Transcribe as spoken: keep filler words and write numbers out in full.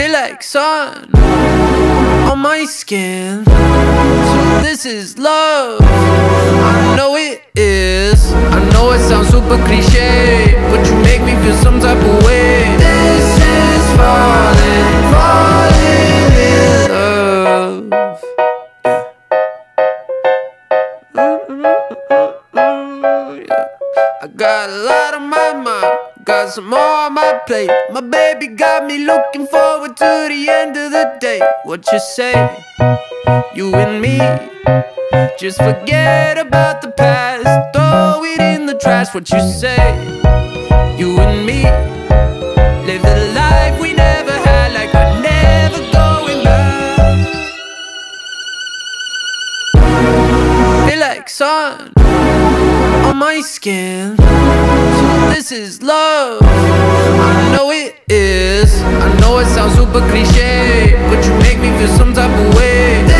Feel like sun on my skin. So this is love, I know it is. I know it sounds super cliche, but you make me feel some type of way. This is falling, falling in love. I got a lot on my mind, got some more on my plate. My baby got me looking forward to the end of the day. What you say? You and me, just forget about the past, throw it in the trash. What you say? You and me, live the life we never had, like we're never going back. Feel like sun on my skin. This is love, I know it is. I know it sounds super cliche, but you make me feel some type of way.